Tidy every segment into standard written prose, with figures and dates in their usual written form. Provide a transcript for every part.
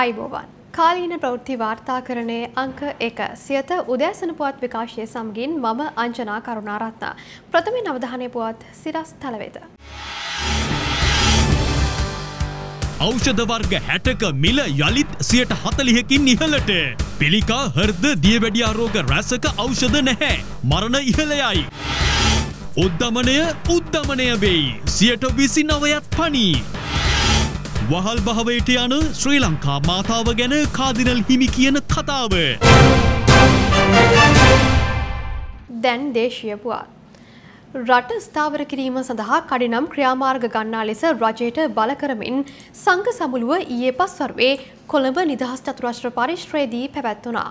ආයුබෝවන් කාලීන ප්‍රවෘත්ති වාර්තාකරණයේ අංක 1 සියත උදෑසන පුවත් විකාශයේ සමගින් මම අංජනා කරුණාරත්න ප්‍රථමයෙන් අවධානය පුවත් සිරස් තලවේත ඖෂධ වර්ග 60ක මිල යලිත් 140කින් ඉහළට පිළිකා හෘද දියවැඩියා රෝග රසක ඖෂධ නැහැ මරණ ඉහළයයි උද්දමණය වෙයි 129ක් පණී වහල් භාවයට යන ශ්‍රී ලංකා මාතාව ගැන කාදිනල් හිමි කියන කතාව. දැන් දේශීය පුවත්. රට ස්ථාවර කිරීම සඳහා කඩිනම් ක්‍රියාමාර්ග ගන්නා ලෙස රජයට බල කරමින් සංඝ සමුළුව ඊයේ පස්වරුවේ කොළඹ නිදහස් චතුරාශ්‍ර පරිශ්‍රයේදී පැවැත්වුණා.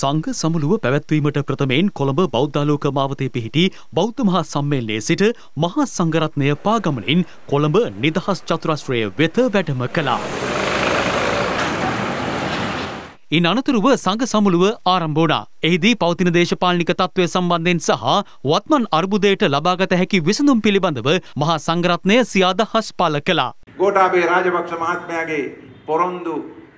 සංඝ සමුළුව පැවැත්වීමට ප්‍රථමයෙන් කොළඹ බෞද්ධාලෝක මාවතේ පිහිටි බෞද්ධ මහා සම්මේලනයේ සිට මහා සංඝරත්නය පාගමනින් කොළඹ නිදහස් චතුරාශ්‍රය වෙත වැඩම කළා. ඉන් අනතුරුව සංඝ සමුළුව ආරම්භ වුණා. එහිදී පවතින දේශපාලනික තත්ත්වය සම්බන්ධයෙන් සහ වත්මන් අර්බුදයට ලබාගත හැකි විසඳුම් පිළිබඳව මහා සංඝරත්නය සිය අදහස් පළ කළා. ගෝඨාභය රාජපක්ෂ මහත්මයාගේ පොරොන්දු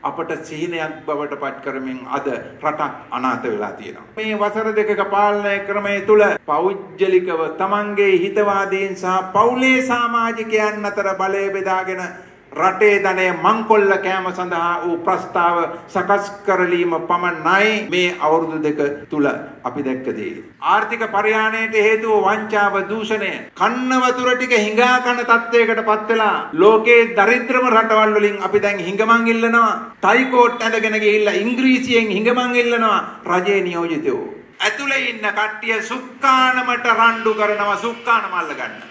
අපට සිහිනයක් බවට පත් කරමින් අද රටක් අනාථ වෙලා තියෙනවා. මේ වසර දෙකක පාලන ක්‍රමය තුල පෞද්ගලිකව තමන්ගේ හිතවාදීන් සහ පවුලේ සමාජිකයන් අතර බලය බෙදාගෙන රටේ ධනය මංකොල්ල කෑම සඳහා වූ ප්‍රස්තාව සකස් කරලීම පමණයි මේ අවුරුදු දෙක තුල අපි දැක්ක දේ. ආර්ථික පරිහානියට හේතුව වංචාව දූෂණය කන්න වතුර ටික හිඟා කන තත්ත්වයකට පත් වෙලා ලෝකේ දරිද්‍රම රටවල් වලින් අපි දැන් හිඟමන් ඉල්ලනවා. ටයිකෝට් ඇඳගෙන ගිහිල්ලා ඉංග්‍රීසියෙන් හිඟමන් ඉල්ලනවා රජයේ නියෝජිතයෝ. ඇතුලේ ඉන්න කට්ටිය සුක්කානමට රණ්ඩු කරනවා සුක්කානම අල්ල ගන්න.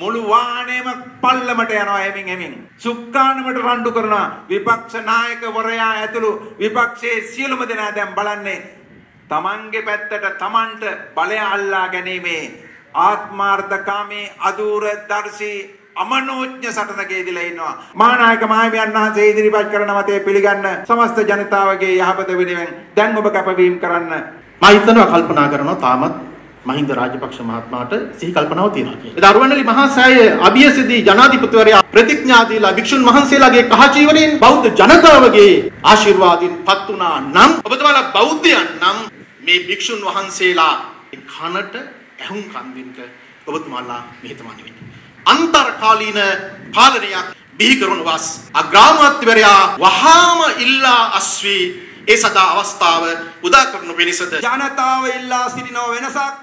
මුළු වාහනේම පල්ලමට යනවා හැමින් හැමින් සුක්කානමට රණ්ඩු කරනවා විපක්ෂ නායකවරයා ඇතුළු විපක්ෂයේ සියලුම දෙනා දැන් බලන්නේ තමන්ගේ පැත්තට තමන්ට බලය අල්ලා ගැනීමේ ආත්මార్థකාමී අදූරදර්ශී අමනෝඥ සටනකේ දිලා ඉන්නවා මහානායක මහත්මයන් වහන්සේ ඉදිරිපත් කරන මතය පිළිගන්න සමස්ත ජනතාවගේ යහපත වෙනුවෙන් දැන් ඔබ කැපවීම කරන්න මම හිතනවා කල්පනා කරනවා තාමත් මහින්ද රාජපක්ෂ මහත්මයාට සිහි කල්පනාව තියෙනවා කියලා. ඒ දරුවන්ලි මහා සෑය අභියසදී ජනාධිපතිවරයා ප්‍රතිඥා දීලා වික්ෂුන් මහන්සියලාගේ කහ ජීවණයෙන් බෞද්ධ ජනතාවගේ ආශිර්වාදයෙන් පත් වුණා නම් ඔබතුමාලා බෞද්ධයන් නම් මේ වික්ෂුන් වහන්සේලා කනට ඇහුම් කන් දෙන්න ඔබතුමාලා මෙහෙතමානි වෙන්න. අන්තර්කාලීන පාලනයක් බිහි කරන වාස් අග්‍රාමාත්‍යවරයා වහාම ඉල්ලා අස්වි ඒ සදා අවස්ථාව උදා කරනු පිණිසද ජනතාව ඉල්ලා සිටිනව වෙනසක්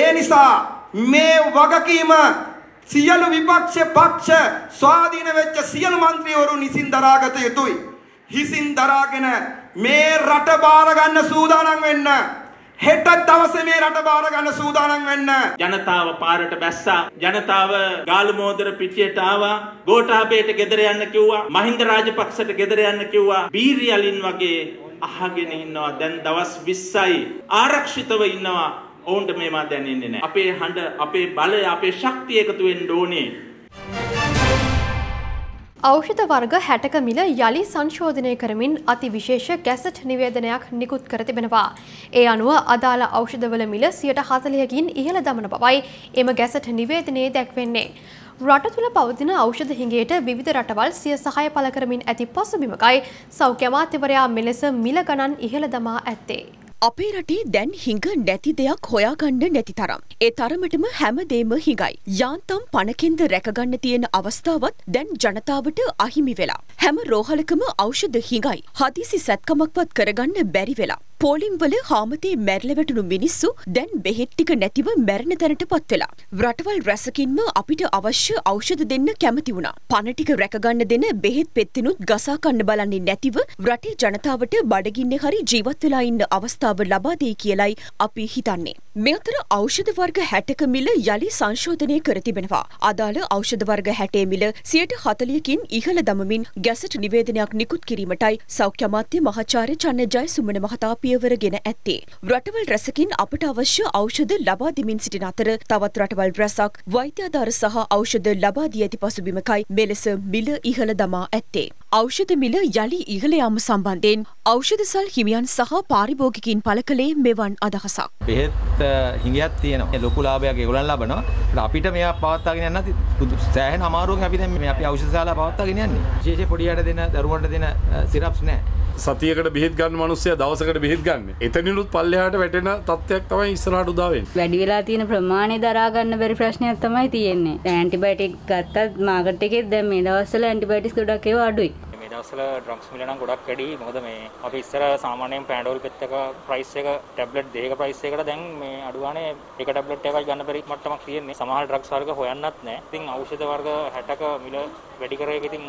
ඒ නිසා මේ වගකීම සියලු විපක්ෂ පක්ෂ ස්වාධීන වෙච්ච සියලු മന്ത്രിවරු නිසින් දරාගත යුතුයි. හිසින් දරාගෙන මේ රට බාර ගන්න සූදානම් වෙන්න. හෙට දවසේ මේ රට බාර ගන්න සූදානම් වෙන්න. ජනතාව පාරට බැස්සා. ජනතාව ගාලු මෝදර පිටියට ආවා. ගෝඨාභයට ගෙදර යන්න කිව්වා. මහින්ද රාජපක්ෂට ගෙදර යන්න කිව්වා. බීරියලින් වගේ අහගෙන ඉන්නවා. දැන් දවස් 20යි ආරක්ෂිතව ඉන්නවා. ඔවුන්ට මේවා දැනෙන්නේ නැහැ. අපේ හඬ, අපේ බලය, අපේ ශක්තිය එකතු වෙන්න ඕනේ. ඖෂධ වර්ග 60ක මිල යලි සංශෝධනය කරමින් අතිවිශේෂ ගැසට් නිවේදනයක් නිකුත් කර තිබෙනවා. ඒ අනුව අදාළ ඖෂධවල මිල 140කින් ඉහළ දමන බවයි එම ගැසට් නිවේදනයේ දැක්වෙන්නේ. රට තුල පවතින ඖෂධ හිඟයට විවිධ රටවල් සිය සහාය පළ කරමින් ඇති පසුබිමකයි සෞඛ්‍ය අමාත්‍යවරයා මෙලෙස මිල ගණන් ඉහළ දමා ඇත්තේ. අපේ රටේ දැන් හිඟ නැති දෙයක් හොයාගන්න නැති තරම්. ඒ තරමටම හැමදේම හිඟයි. යාන්තම් පණකෙන්ද රැකගන්න තියෙන අවස්ථාවත් දැන් ජනතාවට අහිමි වෙලා. හැම රෝහලකම ඖෂධ හිඟයි. හදිසි සැත්කමක්වත් කරගන්න බැරි වෙලා. පෝලිම් වල හාමතේ මැරිලා වැටුණු මිනිස්සු දැන් බෙහෙත් ටික නැතිව මැරෙන තැනට පත් වෙලා. රටවල් රැසකින්ම අපිට අවශ්‍ය ඖෂධ දෙන්න කැමති වුණා. පණ ටික රැකගන්න දෙන බෙහෙත් පෙත්තිනුත් ගසා කන්න බලන්නේ නැතිව රටේ ජනතාවට බඩගින්නේ හරි ජීවත් වෙලා ඉන්න අවස්ථාව ලබා දෙයි කියලයි අපි හිතන්නේ. මේ අතර ඖෂධ වර්ග 60ක මිල යලි සංශෝධනය කර තිබෙනවා. අදාළ ඖෂධ වර්ග 60 මිල 140කින් ඉහළ දමමින් ගැසට් නිවේදනයක් නිකුත් කිරීමටයි සෞඛ්‍ය අමාත්‍ය මහාචාර්ය චන්නජය සුමන මහතාපිය පියවර ගෙන ඇත්තේ. රටවල් රැසකින් අපට අවශ්‍ය ඖෂධ ලබා දෙමින් සිටින අතර තවත් රටවල් රැසක් වෛද්‍යාධාර සහ ඖෂධ ලබා දී ඇති පසුබිමකයි මෙලෙස මිල ඉහළ දමා ඇත්තේ. ඖෂධ මිල යලි ඉහළ යාම සම්බන්ධයෙන් ඖෂධසල් හිමියන් සහ පාරිභෝගිකයින් පළ කළේ මෙවන් අදහසක්. බෙහෙත් හිඟයක් තියෙනවා. ලොකු ලාභයක් ඒගොල්ලන් ලබනවා. අපිට මේවා පවත්වාගෙන යන්න නැති සෑහෙන අමාරුවෙන් අපි දැන් මේ අපි ඖෂධශාලා පවත්වාගෙන යන්නේ. විශේෂයෙන් පොඩියට දෙන දරුවන්ට දෙන සිරප්ස් නැහැ. සතියකට බෙහෙත් ගන්න මිනිස්සයා දවසකට බෙහෙත් ගන්න. එතනිනුත් පල්ලෙහාට වැටෙන තත්ත්වයක් තමයි ඉස්සරහට උදා වෙන්නේ. වැඩි වෙලා තියෙන ප්‍රමාණය දරා ගන්න බැරි ප්‍රශ්නයක් තමයි තියෙන්නේ. ඇන්ටිබයොටික් ගත්තත් මාකට් එකේ දැන් මේ දවස්වල ඇන්ටිබයොටික්ස් ගොඩක් ඒවා අඩුයි. මේ දවස්වල ඩ්‍රග්ස් මිල නම් ගොඩක් වැඩි. මොකද මේ අපි ඉස්සර සාමාන්‍යයෙන් පැනඩෝල් පෙත් එක ප්‍රයිස් එක ටැබ්ලට් දෙකක ප්‍රයිස් එකකට දැන් මේ අඩු ගානේ එක ටැබ්ලට් එකක් ගන්න බැරි මට්ටමක් තියෙන්නේ. සමහර ඩ්‍රග්ස් වර්ග හොයන්නත් නැහැ. ඉතින් ඖෂධ වර්ග 60ක මිල වැඩි කර එක ඉතින්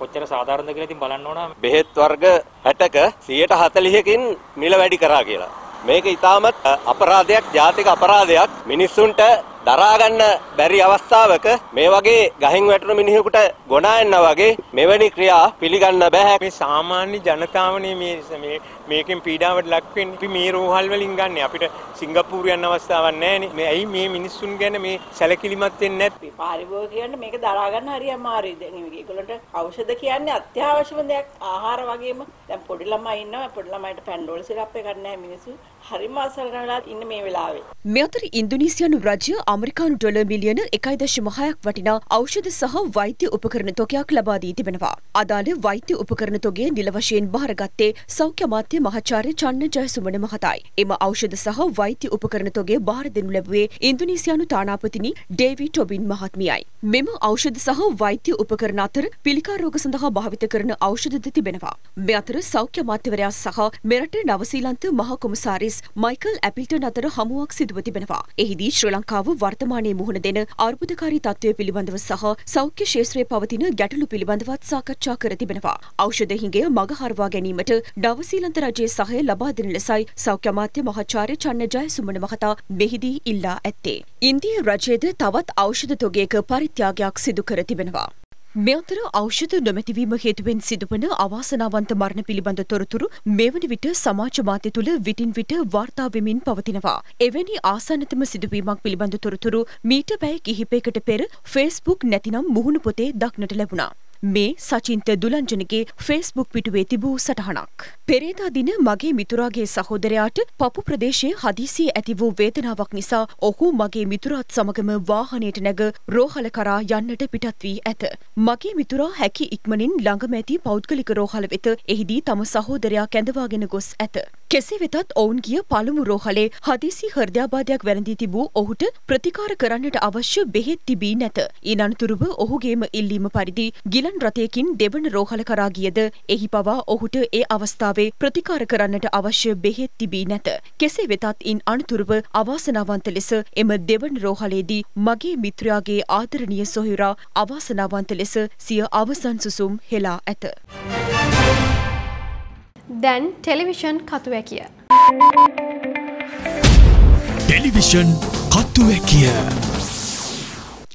කොච්චර සාධාරණද කියලා ඉතින් බලන්න ඕන. බෙහෙත් වර්ග 60ක 140කින් මිල වැඩි කරා කියලා. මේක ඉතාමත් අපරාධයක්, ජාතික අපරාධයක්. මිනිස්සුන්ට දරා ගන්න බැරි අවස්ථාවක මේ වගේ ගහෙන් වැටුණු මිනිහෙකුට ගොනා යනවා වගේ මෙවැනි ක්‍රියා පිළිගන්න බෑ. මේ සාමාන්‍ය ජනතාවනේ මේ මේකෙන් පීඩාවට ලක් වෙන්නේ. අපි මේ රෝහල් වලින් ගන්න අපිට සිංගප්පූරුවන් අවස්ථාවක් නැහැ. මේ ඇයි මේ මිනිස්සුන් ගැන මේ සැලකිලිමත් වෙන්නේ නැත්තේ? පාරිභෝගිකයන්ට මේක දරා ගන්න හරිය අමාරුයි. දැන් ඒගොල්ලන්ට ඖෂධ කියන්නේ අත්‍යවශ්‍යම දෙයක්. ආහාර වගේම දැන් පොඩි ළමයි ඉන්නවා. පොඩි ළමයිට පැන්ඩෝල් සිරප් එකක් නැහැ මිනිස්සු. හරිම අසරණලා ඉන්නේ මේ වෙලාවේ. මෙතර ඉන්දුනීසියානු රාජ්‍ය අමරිකානු ඩොලර් මිලියන 1.6ක් වටිනා ඖෂධ සහ වෛද්‍ය උපකරණ තොගයක් ලබා දී තිබෙනවා. අදාළ වෛද්‍ය උපකරණ තොගය නිල වශයෙන් බාරගත්තේ සෞඛ්‍ය අමාත්‍ය මහාචාර්ය චන්න ජයසුමන මහතායි. එම ඖෂධ සහ වෛද්‍ය උපකරණ තොගය බාර දෙනු ලැබුවේ ඉන්දුනීසියානු තානාපතිනි ඩේවි ටොබින් මහත්මියයි. මෙම ඖෂධ සහ වෛද්‍ය උපකරණ අතර පිළිකා රෝග සඳහා භාවිත කරන ඖෂධද තිබෙනවා. මේ අතර සෞඛ්‍ය අමාත්‍යවරයා සහ මෙරට නවසීලන්ත මහා කොමසාරිස් මයිකල් ඇපිල්ටන් අතර හමුවක් සිදුව තිබෙනවා. එහිදී ශ්‍රී ලංකාව වර්තමානයේ මුහුණ දෙන අර්බුදකාරී තත්ත්වය පිළිබඳව සහ සෞඛ්‍ය ශාස්ත්‍රයේ පවතින ගැටලු පිළිබඳවත් සාකච්ඡා කර තිබෙනවා. ඖෂධ හිඟය මග හරවා ගැනීමට නවසීලන්ත රජයේ සහය ලබා දෙන ලෙසයි සෞඛ්‍ය අමාත්‍ය මහාචාර්ය චන්න ජයසුමන මහතා මෙහිදී ඉල්ලා ඇත්තේ. ඉන්දීය රජයේද තවත් ඖෂධ තොගයක පරිත්‍යාගයක් සිදු කර තිබෙනවා. මෙතර ඖෂධ නොමැතිවීම හේතුවෙන් සිදුවන අවාසනාවන්ත මරණ පිළිබඳ තොරතුරු මෙවැනි විට සමාජ මාධ්‍ය තුළ විටින් විට වාර්තා වෙමින් පවතිනවා. එවැනි ආසන්නතම සිදුවීමක් පිළිබඳ තොරතුරු මීට පැය කිහිපයකට පෙර Facebook නැතිනම් මුහුණු පොතේ දක්නට ලැබුණා. මේ සචින්ත දුලංජනගේ Facebook පිටුවේ තිබූ සටහනක්. පෙරේදා දින මගේ මිතුරාගේ සහෝදරයාට පපු ප්‍රදේශයේ හදිසියේ ඇති වූ වේදනාවක් නිසා ඔහු මගේ මිතුරාත් සමගම වාහනයට නැග රෝහල කරා යන්නට පිටත් වී ඇත. මගේ මිතුරා හැකි ඉක්මනින් ළඟම ඇති පෞද්ගලික රෝහල වෙත එහිදී තම සහෝදරයා කැඳවාගෙන ගොස් ඇත. කෙසේ වෙතත් ඔවුන් ගිය පළමු රෝහලේ හදිසි හෘදයාබාධයක් වැළඳී තිබූ ඔහුට ප්‍රතිකාර කරන්නට අවශ්‍ය බෙහෙත් තිබී නැත. ඊනන්තුරුව ඔහුගේම ඉල්ලීම පරිදි රථයකින් දෙවන රෝහල කරා ගියද එහි පවා ඔහුට ඒ අවස්ථාවේ ප්‍රතිකාර කරන්නට අවශ්‍ය බෙහෙත් තිබී නැත. කෙසේ වෙතත් ඉන් අනතුරුව අවාසනාවන්ත ලෙස එම දෙවන රෝහලේදී මගේ මිත්‍රයාගේ ආදරණීය සොහොයුරා අවාසනාවන්ත ලෙස සිය අවසන් සුසුම් හෙලා ඇත. දැන් ටෙලිවිෂන් කතුවැකිය. ටෙලිවිෂන් කතුවැකිය.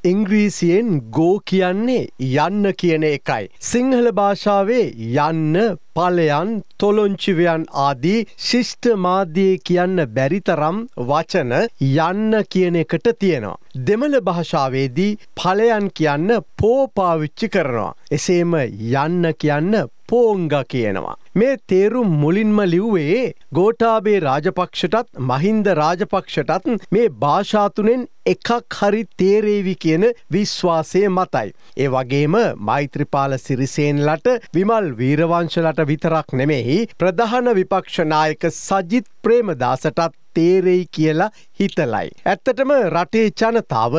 ඉංග්‍රීසියෙන් ගෝ කියන්නේ යන්න කියන එකයි. සිංහල භාෂාවේ යන්න, පලයන්, තොලොංචිවයන් ආදී ශිෂ්ට මාධ්‍යයේ කියන්න බැරිතරම් වචන යන්න කියන එකට තියෙනවා. දෙමළ භාෂාවේදී පලයන් කියන්න පෝ පාවිච්චි කරනවා. එසේම යන්න කියන්න පෝංග කියනවා. මේ තේරුම් මුලින්ම ලිව්වේ ගෝඨාභය රාජපක්ෂටත් මහින්ද රාජපක්ෂටත් මේ භාෂා තුනෙන් එකක් හරි තේරේවි කියන විශ්වාසය මතයි. ඒ වගේම මෛත්‍රීපාල සිරිසේනලට, විමල් වීරවංශලට විතරක් නෙමෙයි ප්‍රධාන විපක්ෂ නායක සජිත් ප්‍රේමදාසටත් තේරෙයි කියලා හිතලයි. ඇත්තටම රටේ ජනතාව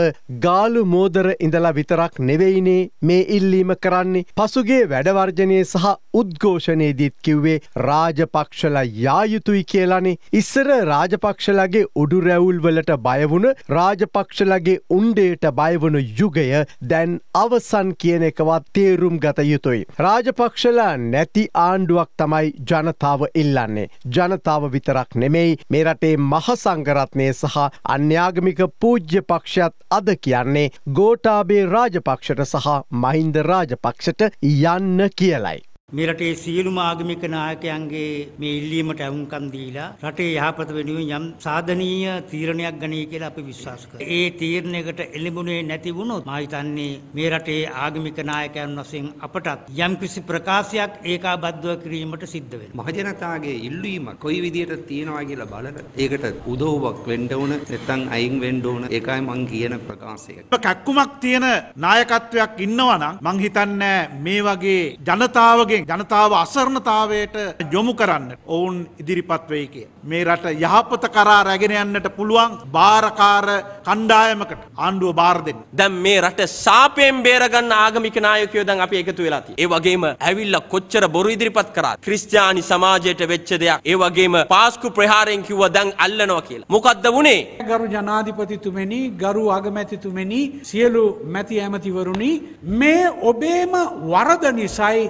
ගාලු මෝදර ඉඳලා විතරක් නෙවෙයිනේ මේ ඉල්ලීම කරන්නේ. පසුගිය වැඩවර්ජනයේ සහ උද්ඝෝෂණයේදීත් කිව්වේ රාජපක්ෂලා යා යුතුයි කියලානේ. ඉස්සර රාජපක්ෂලාගේ උඩු රැවුල් වලට බය වුණ, රාජපක්ෂලාගේ උණ්ඩයට බය වුණු යුගය දැන් අවසන් කියන එකවත් තේරුම් ගත යුතුයි. රාජපක්ෂලා නැති ආණ්ඩුවක් තමයි ජනතාව ඉල්ලන්නේ. ජනතාව විතරක් නෙමෙයි මේ රටේ මහසංගරත්නය සහ අන්‍යාගමික පූජ්‍ය පක්ෂයත් අද කියන්නේ ගෝඨාභය රාජපක්ෂට සහ මහින්ද රාජපක්ෂට යන්න කියලයි. Mirate Silum Agamikanake may limit Avumkandila, Rate Yapat Venuam, Sadania, Tirania Ganikela Pivisaska, A Tir Negata Elimune Nativuno, Maitani, Mirate Agamikanaka Nothing Apatat, Yamkis Prakasiak, Eka Badwa Krimata Siddavan, Mahajanatagi, Ilima, Koividia Tino Agila Bala, Egata, Udova, Vendona, Netang Aing Vendona, Eka Mangi and Prakasiak. Kakumak Tina, Nayakatuak Innoana, Manghitan, Mevagi, Janatawagi. ජනතාව අසරණතාවයට යොමු කරන්න ඔවුන් ඉදිරිපත් වෙයි කිය. මේ රට යහපත කරා රැගෙන යන්නට පුළුවන් බාරකාර කණ්ඩායමකට ආණ්ඩුව බාර දෙන්න. දැන් මේ රට සාපයෙන් බේර ගන්න ආගමික නායකයෝ දැන් අපි එකතු වෙලා තියෙනවා. ඒ වගේම ඇවිල්ලා කොච්චර බොරු ඉදිරිපත් කරාද? ක්‍රිස්තියානි සමාජයට වෙච්ච දෙයක්. ඒ වගේම පාස්කු ප්‍රහාරයෙන් කිව්වා දැන් අල්ලනවා කියලා. මොකද්ද වුනේ? ගරු ජනාධිපතිතුමනි, ගරු අගමැතිතුමනි, සියලු මැති ඇමතිවරුනි, මේ ඔබේම වරද නිසායි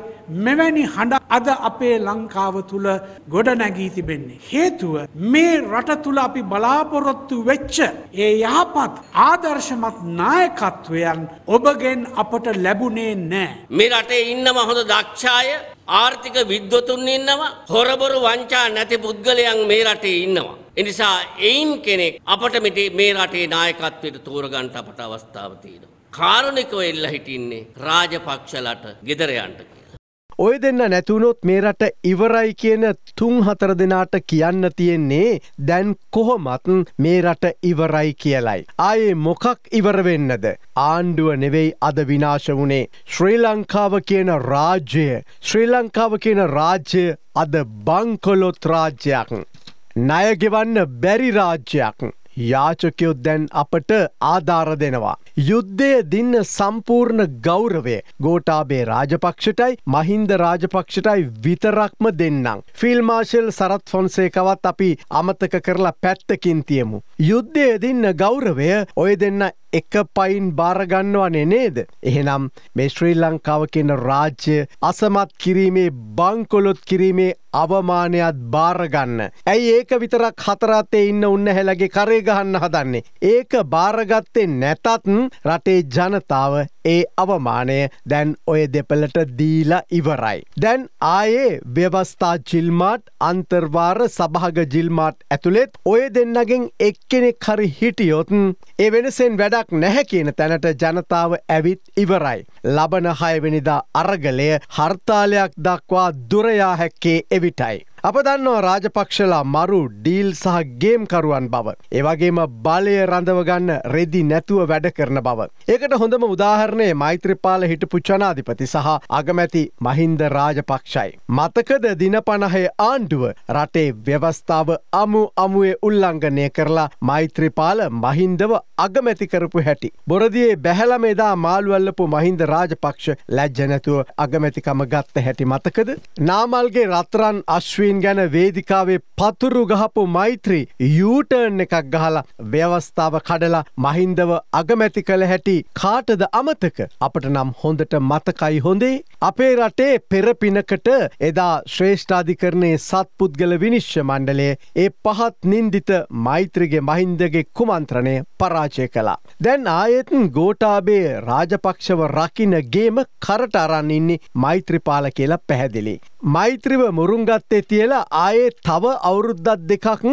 මෙවැනි හඬ අද අපේ ලංකාව තුල ගොඩ නැගී තිබෙන්නේ. හේතුව මේ රට තුල අපි බලාපොරොත්තු වෙච්ච ඒ යහපත් ආදර්ශමත් නායකත්වයන් ඔබගෙන් අපට ලැබුණේ නැහැ. මේ රටේ ඉන්නම හොඳ දක්ෂ අය, ආර්ථික විද්වතුන් ඉන්නවා, හොරබොරු වංචා නැති පුද්ගලයන් මේ රටේ ඉන්නවා. ඒ නිසා එයින් කෙනෙක් අපට මේ රටේ නායකත්වයට තෝරගන්න අපට අවස්ථාව තියෙනවා. කාරුණිකව එල්ල හිටින්නේ රාජපක්ෂලට ගෙදරයන්ට. ඔය දෙන්න නැතුනොත් මේ රට ඉවරයි කියන 3-4 දිනාට කියන්න තියෙන්නේ දැන් කොහොමත් මේ රට ඉවරයි කියලයි. ආයේ මොකක් ඉවර වෙන්නද? ආණ්ඩුව නෙවෙයි අද විනාශ වුනේ. ශ්‍රී ලංකාව කියන රාජ්‍ය අද බංකොලොත් රාජ්‍යයක්. ණය ගෙවන්න බැරි රාජ්‍යයක්. යාචකයෝ දැන් අපට ආධාර දෙනවා. යුද්ධයේ දින්න සම්පූර්ණ ගෞරවය ගෝඨාභය රාජපක්ෂටයි මහින්ද රාජපක්ෂටයි විතරක්ම දෙන්නම්. ෆීල්ඩ් මාෂල් සරත් ෆොන්සේකවත් අපි අමතක කරලා පැත්තකින් තියමු. යුද්ධයේ දින්න ගෞරවය ඔය දෙන්න එක පයින් බාර ගන්නවනේ නේද? එහෙනම් මේ ශ්‍රී ලංකාව කියන රාජ්‍ය අසමත් කිරීමේ බංකොලොත් කිරීමේ අවමානයත් බාර ගන්න. ඇයි ඒක විතරක් හතරතේ ඉන්න උන්නැහැලගේ කරේ ගහන්න හදන්නේ? ඒක බාරගත්තේ නැතත් රටේ ජනතාව ඒ අවමානය දැන් ඔය දෙපළට දීලා ඉවරයි. දැන් ආයේ ව්‍යවස්ථා ජිල්මාට්, අන්තර්වාර සභාග ජිල්මාට් ඇතුළෙත් ඔය දෙන්නගෙන් එක්කෙනෙක් හරි හිටියොත් ඒ වෙනසෙන් වැඩක් නැහැ කියන තැනට ජනතාව ඇවිත් ඉවරයි. ලබන 6 වෙනිදා අරගලය හර්තාලයක් දක්වා දුර යා හැක්කේ එවිටයි. අප දන්නවා රාජපක්ෂලා මරු ඩීල් සහ ගේම් කරුවන් බව. ඒ වගේම බලය රඳව ගන්න රෙදි නැතුව වැඩ කරන බව. ඒකට හොඳම උදාහරණය මෛත්‍රීපාල හිටපු ජනාධිපති සහ අගමැති මහින්ද රාජපක්ෂයි. මතකද දින 50 ආණ්ඩුව රටේ ව්‍යවස්ථාව අමුවේ උල්ලංඝනය කරලා මෛත්‍රීපාල මහින්දව අගමැති කරපු හැටි. බොරදියේ බැහැලම එදා මාළු අල්ලපු මහින්ද රාජපක්ෂ ලැජ්ජ නැතුව අගමැතිකම ගත්ත හැටි මතකද? නාමල්ගේ රත්රන් අශ්වින් ගැන වේදිකාවේ පතුරු ගහපු මෛත්‍රී යූටර්න් එකක් ගහලා ව්‍යවස්ථාව කඩලා මහින්දව අගමැති කළ හැටි කාටද අමතක? අපට නම් හොඳට මතකයි. හොඳේ අපේ රටේ පෙරපිනකට එදා ශ්‍රේෂ්ඨාධිකරණයේ සත්පුද්ගල විනිශ්චය මණ්ඩලය ඒ පහත් නින්දිත මෛත්‍රීගේ මහින්දගේ කුමන්ත්‍රණය පරාජය කළා. දැන් ආයෙත් ගෝඨාභය රාජපක්ෂව රකින්න ගේම කරට අරන් ඉන්නේ මෛත්‍රීපාල කියලා පැහැදිලි. මෛත්‍රීව මුරුංගත්තේ තියලා ආයේ තව අවුරුද්දක් දෙකක්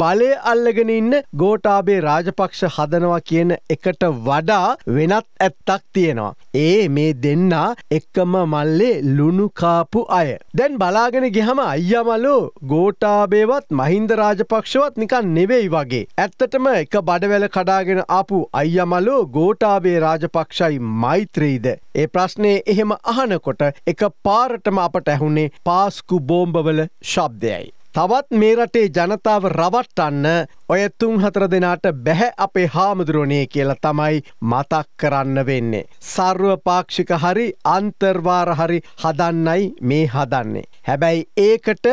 බලය අල්ලගෙන ඉන්න ගෝඨාභය රාජපක්ෂ හදනවා කියන එකට වඩා වෙනත් ඇත්තක් තියෙනවා. ඒ මේ දෙන්න එකම මල්ලේ ලුණු කාපු අය. දැන් බලාගෙන ගියම අයියා මලෝ ගෝඨාභයවත් මහින්ද රාජපක්ෂවත් නිකන් නෙවෙයි වගේ. ඇත්තටම එක බඩවැල කඩාගෙන ආපු අයියා මලෝ ගෝඨාභය රාජපක්ෂයි මෛත්‍රීද? ඒ ප්‍රශ්නේ එහෙම අහනකොට එක පාරටම අපට ඇහුනේ පාස්කු බෝම්බවල ශබ්දයයි. තවත් මේ රටේ ජනතාව රවට්ටන්න ඔය 3-4 දෙනාට බැහැ අපේ හාමුදුරුවනේ කියලා තමයි මතක් කරන්න වෙන්නේ. සර්වපාක්ෂික හරි අන්තර්වාර හරි හදන්නයි මේ හදන්නේ. හැබැයි ඒකට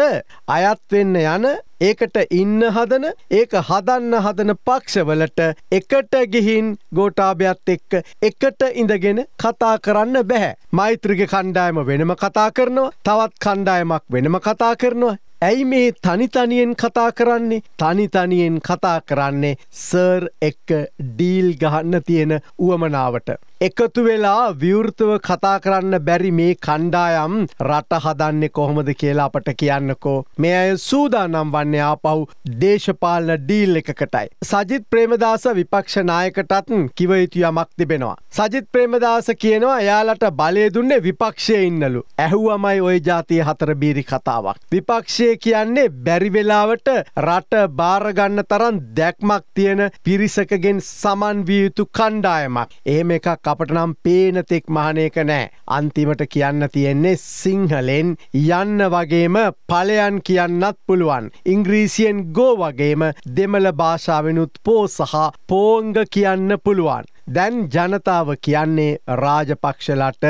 අයත් වෙන්න යන, ඒකට ඉන්න හදන, ඒක හදන්න හදන පක්ෂවලට එකට ගිහින් ගෝඨාභයත් එක්ක එකට ඉඳගෙන කතා කරන්න බැහැ. මෛත්‍රීගේ කණ්ඩායම වෙනම කතා කරනවා, තවත් කණ්ඩායමක් වෙනම කතා කරනවා. ඇයි මේ තනිතනියෙන් කතා කරන්නේ? තනිතනියෙන් කතා කරන්නේ සර් එක්ක ඩීල් ගහන්න තියෙන උවමනාවට. එකතු වෙලා විවෘතව කතා කරන්න බැරි මේ කණ්ඩායම් රට හදන්නේ කොහොමද කියලා අපට කියන්නකෝ. මේ අය සූදානම් වන්නේ ආපහු දේශපාලන ඩීල් එකකටයි. සජිත් ප්‍රේමදාස විපක්ෂ නායකටත් කිව යුතු යමක් තිබෙනවා. සජිත් ප්‍රේමදාස කියනවා එයාලට බලය දුන්නේ විපක්ෂයේ ඉන්නලු. ඇහුවමයි ওই જાතිය හතර බීරි කතාවක්. විපක්ෂයේ කියන්නේ බැරි වෙලාවට රට බාර ගන්න තරම් දැක්මක් තියෙන පිරිසකගෙන් සමන් විය යුතු කණ්ඩායමක්. එහෙම එකක් අපට නම් පේන තෙක් මහණේක නැහැ. අන්තිමට කියන්න තියෙන්නේ සිංහලෙන් යන්න වගේම ඵලයන් කියන්නත් පුළුවන්. ඉංග්‍රීසියෙන් ගෝ වගේම දෙමළ භාෂාවෙනුත් පෝ සහ පෝංග කියන්න පුළුවන්. දැන් ජනතාව කියන්නේ රාජපක්ෂලට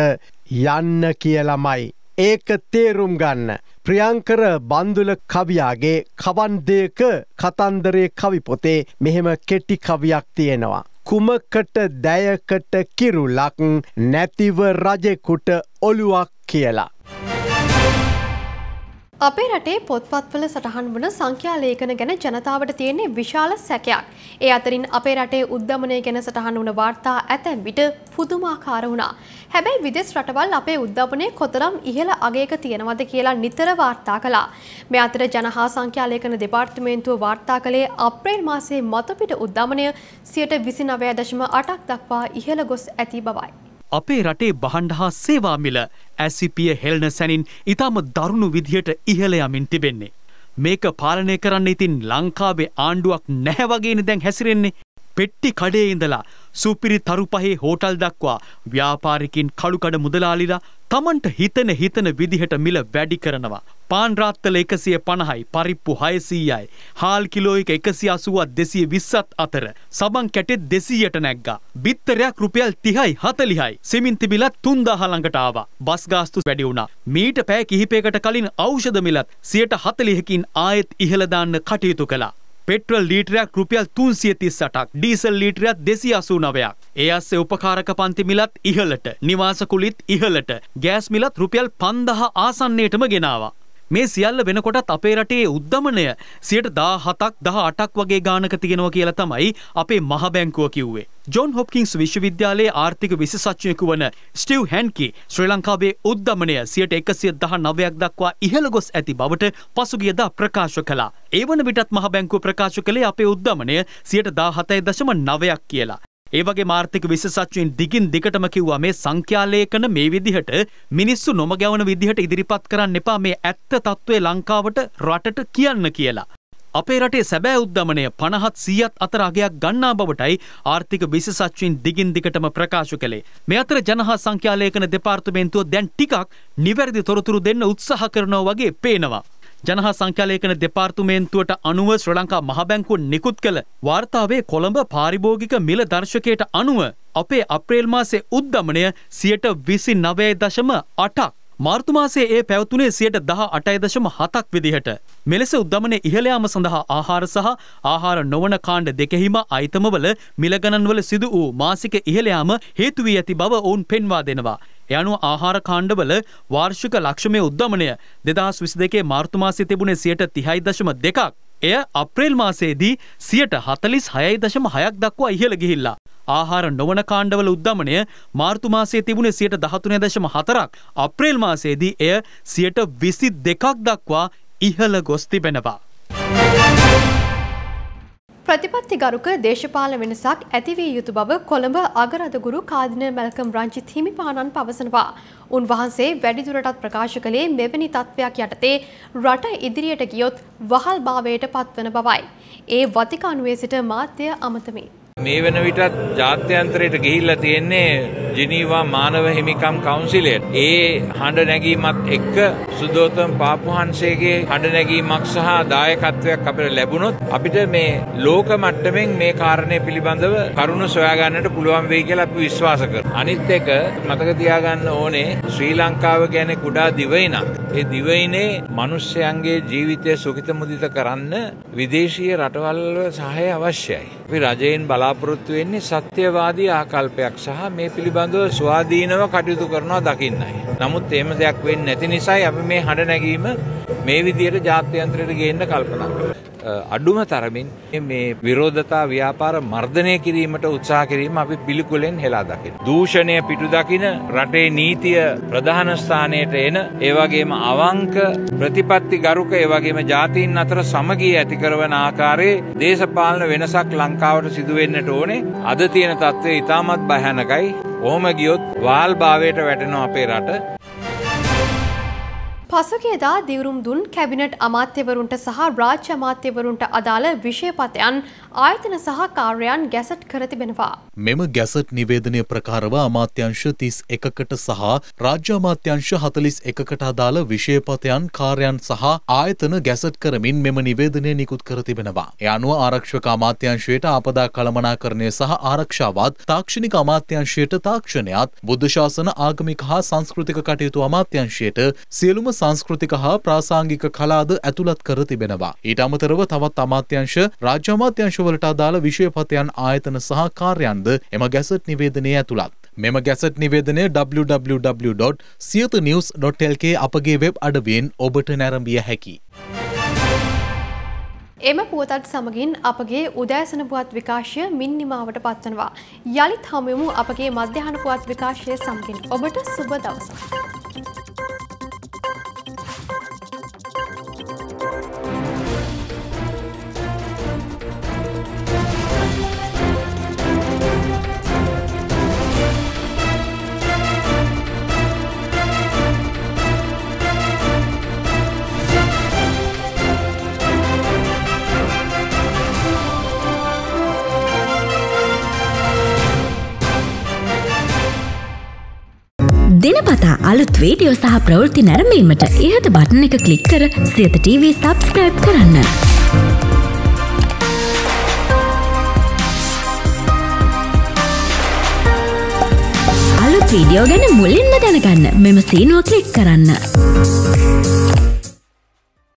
යන්න කියලාමයි. ඒක තේරුම් ගන්න. ප්‍රියංකර බන්දුල කවියාගේ කවන්දේක කතන්දරේ කවි පොතේ මෙහෙම කෙටි කවියක් තියෙනවා. කුමකට දැයකට කිරුලක් නැතිව රජෙකුට ඔලුවක් කියලා. අපේ රටේ පොත්පත්වල සටහන් වන සංඛ්‍යා ලේඛන ගැන ජනතාවට තියෙන විශාල සැකයක්. ඒ අතරින් අපේ රටේ උද්දමනය ගැන සටහන් වන වාර්තා ඇතැම් විට පුදුමාකාර වුණා. හැබැයි විදෙස් රටවල් අපේ උද්දමනය කොතරම් ඉහළ අගයක තියෙනවද කියලා නිතර වාර්තා කළා. මේ අතර ජනහා සංඛ්‍යා ලේඛන දෙපාර්තමේන්තුව වාර්තා කළේ අප්‍රේල් මාසයේ මතුපිට උද්දමනය 29.8% දක්වා ඉහළ ගොස් ඇති බවයි. අපේ රටේ බහණ්ඩ හා සේවා මිල ඇසිපිය හෙළන සැනින් ඉතාම දරුණු විදිහට ඉහළ යමින් තිබෙන්නේ. මේක පාලනය කරන්න ඉතින් ලංකාවේ ආණ්ඩුවක් නැහැ වගේනේ දැන් හැසිරෙන්නේ. පෙට්ටි කඩේ ඉඳලා සුපිරි තරු පහේ හෝටල් දක්වා ව්‍යාපාරිකින් කළුකඩ මුදලාලිලා තමන්ට හිතන විදිහට මිල වැඩි කරනවා. පාන් රාත්තල 150යි, පරිප්පු 600යි, හාල් කිලෝ එක 180 220 අතර, සබන් කැටෙත් 200ට නැග්ගා. බිත්තරයක් රුපියල් 30යි 40යි. සිමෙන්ති මිලත් 3000 ළඟට ආවා. බස් ගාස්තු වැඩි වුණා. මීට පැය කිහිපයකට කලින් ඖෂධ මිලත් 40%කින් ආයෙත් ඉහළ දාන්න කටයුතු කළා. පෙට්‍රල් ලීටරයක් රුපියල් 338ක්, ඩීසල් ලීටරයක් 289ක්. ඒ අස්සේ උපකාරක පන්ති මිලත් ඉහළට, නිවාස කුලිත් ඉහළට, ගෑස් මිලත් රුපියල් 5000 ආසන්නයටම ගෙනාවා. මේ සියල්ල වෙනකොටත් අපේ රටේ උද්දමනය 17ක් 18ක් වගේ ගානක තියෙනවා කියලා තමයි අපේ මහ බැංකුව කිව්වේ. ජොන් හොප්කින්ස් විශ්වවිද්‍යාලයේ ආර්ථික විශේෂඥයෙකු වන ස්ටිව් හැන්කි ශ්‍රී ලංකාවේ උද්දමනය 119ක් දක්වා ඉහළ ගොස් ඇති බවට පසුගියදා ප්‍රකාශ කළා. ඒ වන විටත් මහ බැංකුව ප්‍රකාශ කළේ අපේ උද්දමනය 17.9ක් කියලා. ඒ වගේ ආර්ථික විශේෂඥයින් දිගින් දිගටම කිව්වා මේ සංඛ්‍යා ලේඛන මේ විදිහට මිනිස්සු නොම ගැවන විදිහට ඉදිරිපත් කරන්න එපා, මේ ඇත්ත තත්ත්වය ලංකාවට රටට කියන්න කියලා. අපේ රටේ සැබෑ උද්දමනය 50-100ත් අතර අගයක් ගන්නා බවටයි ආර්ථික විශේෂඥයින් දිගින් දිගටම ප්‍රකාශ කළේ. මේ අතර ජනහා සංඛ්‍යා ලේඛන දෙපාර්තමේන්තුව දැන් ටිකක් නිවැරදි තොරතුරු දෙන්න උත්සාහ කරනවා වගේ පේනවා. ජනහා සංඛ්‍යා ලේඛන දෙපාර්තමේන්තුවට අනුව ශ්‍රී ලංකා මහ බැංකුව නිකුත් කළ වාර්තාවේ කොළඹ පාරිභෝගික මිල දර්ශකයට අනුව අපේ අප්‍රේල් මාසයේ උද්දමනය 29.8ක්. මාර්තු මාසයේ ඒ පැවතුනේ 18.7ක් විදිහට. මෙලෙස උද්දමනය ඉහළ යාම සඳහා ආහාර සහ ආහාර නොවන කාණ්ඩ දෙකෙහිම අයිතමවල මිල ගණන්වල සිදු වූ මාසික ඉහළ යාම හේතු වී ඇති බව ඔවුන් පෙන්වා දෙනවා. ඒ අනුව ආහාර කාණ්ඩවල වාර්ෂික ලක්ෂ්‍යමය උද්දමනය 2022 මාර්තු මාසයේ තිබුණේ 30.2ක්. එය අප්‍රේල් මාසයේදී 46.6ක් දක්වා ඉහළ ගිහිල්ලා. ආහාර නොවන කාණ්ඩවල උද්දමනය මාර්තු මාසයේ තිබුණේ 13.4ක්. අප්‍රේල් මාසයේදී එය 22ක් දක්වා ඉහළ ගොස් තිබෙනවා. ප්‍රතිපත්තිගරුක දේශපාලන වෙනසක් ඇති විය යුතු බව කොළඹ අගරදගුරු කාදිනල් මැල්කම් රංජිත් හිමිපාණන් පවසනවා. උන්වහන්සේ වැඩිදුරටත් ප්‍රකාශ කළේ මෙවැනි තත්ත්වයක් යටතේ රට ඉදිරියට ගියොත් වහල්භාවයට පත්වන බවයි. ඒ වතිකානුවේ සිට මාධ්‍ය අමතමි. මේ වෙන විටත් ජාත්‍යන්තරයට ගිහිල්ලා තියෙන්නේ ජිනීවා මානව හිමිකම් කවුන්සිලයට. ඒ හඬ නැගීමත් එක්ක සුදෝතම් පාපුහන්සේගේ හඬ නැගීමක් සහ දායකත්වයක් අපිට ලැබුණොත් අපිට මේ ලෝක මට්ටමින් මේ කාරණය පිළිබඳව කරුණු සොයා ගන්නට පුළුවන් වෙයි කියලා අපි විශ්වාස කරනවා. අනිත් එක මතක තියාගන්න ඕනේ ශ්‍රී ලංකාව කියන්නේ කුඩා දිවයිනක්. ඒ දිවයිනේ මිනිස්යන්ගේ ජීවිතය සුඛිත මුදිත කරන්න විදේශීය රටවල් සහාය අවශ්‍යයි. අපි රජයෙන් බලාපොරොත්තු වෙන්නේ සත්‍යවාදී ආකල්පයක් සහ මේ පිළිබඳව ස්වාධීනව කටයුතු කරනවා දකින්නයි. නමුත් එහෙම දෙයක් වෙන්නේ නැති නිසායි අපි මේ හඬ නැගීම මේ විදියට ජාත්‍යන්තරයට ගේන්න කල්පනා කරන්නේ. අඩුම තරමින් මේ විරෝධතා ව්‍යාපාර මර්ධනය කිරීමට උත්සාහ කිරීම අපි පිළිකුලෙන් හෙලා දකින. දූෂණය පිටු දකින රටේ නීතිය ප්‍රධාන ස්ථානයට එන ඒ වගේම අවංක ප්‍රතිපත්ති ගරුක ඒ වගේම ජාතීන් අතර සමගිය ඇති කරන ආකාරයේ දේශපාලන වෙනසක් ලංකාවට සිදු වෙන්නට ඕනේ. අද තියෙන තත්ත්වය ඉතාමත් භයානකයි. ඕම ගියොත් වාල් භාවයට වැටෙනවා අපේ රට. පසුගියදා දිවුරුම් දුන් කැබිනට් අමාත්‍යවරුන්ට සහ රාජ්‍ය අමාත්‍යවරුන්ට අදාළ විශේෂපතයන් ආයතන සහ කාර්යයන් ගැසට් කර තිබෙනවා. මෙම ගැසට් නිවේදනය ප්‍රකාරව අමාත්‍යංශ 31කට සහ රාජ්‍ය අමාත්‍යංශ 41කට අදාළ විශේෂපතයන් කාර්යයන් සහ ආයතන ගැසට් කරමින් මෙම නිවේදනය නිකුත් කර තිබෙනවා. ඒ අනුව ආරක්ෂක අමාත්‍යංශයට ආපදා කළමනාකරණය සහ ආරක්ෂාවත්, තාක්ෂණික අමාත්‍යංශයට තාක්ෂණයත්, බුද්ධ ශාසන ආගමික හා සංස්කෘතික කටයුතු අමාත්‍යංශයට සියලුම සංස්කෘතික හා ප්‍රාසංගික කලාද ඇතුළත් කර තිබෙනවා. ඊට අමතරව තවත් අමාත්‍යංශ රාජ්‍ය අමාත්‍යංශ වලට අදාළ විශේෂපතයන් ආයතන සහ කාර්යයන්ද එම ගැසට් නිවේදනයේ ඇතුළත්. මෙම ගැසට් නිවේදනය www.siathanews.lk අපගේ වෙබ් අඩවියෙන් ඔබට නැරඹිය හැකියි. එම පුවතත් සමගින් අපගේ උදෑසන පුවත් විකාශය මින් නිමාවට පත්වනවා. යලිත් හමුවෙමු අපගේ මධ්‍යහන පුවත් විකාශය සමගින්. ඔබට සුබ දවසක්. දිනපතා අලුත් වීඩියෝ සහ ප්‍රවෘත්ති නැරඹීමට ඉහත බටන් එක ක්ලික් කර සියත TV subscribe කරන්න. අලුත් වීඩියෝ ගැන මුලින්ම දැනගන්න මෙම සීනුව ක්ලික් කරන්න.